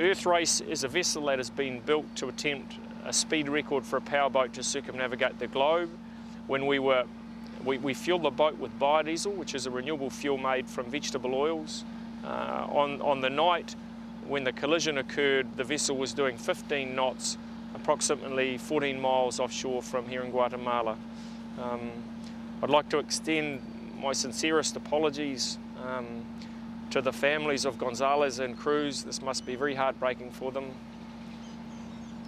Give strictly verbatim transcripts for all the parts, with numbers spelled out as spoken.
Earthrace is a vessel that has been built to attempt a speed record for a powerboat to circumnavigate the globe. When we were, we, we fuelled the boat with biodiesel, which is a renewable fuel made from vegetable oils. Uh, on, on the night when the collision occurred, the vessel was doing fifteen knots, approximately fourteen miles offshore from here in Guatemala. Um, I'd like to extend my sincerest apologies um, to the families of Gonzalez and Cruz. This must be very heartbreaking for them.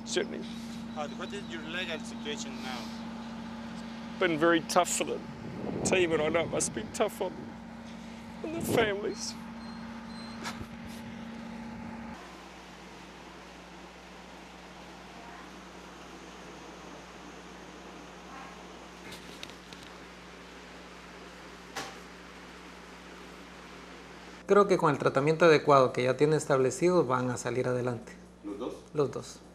Certainly. What is your legal situation now? It's been very tough for the team, and I know it must be tough on, on the families. Creo que con el tratamiento adecuado que ya tienen establecido van a salir adelante. ¿Los dos? Los dos.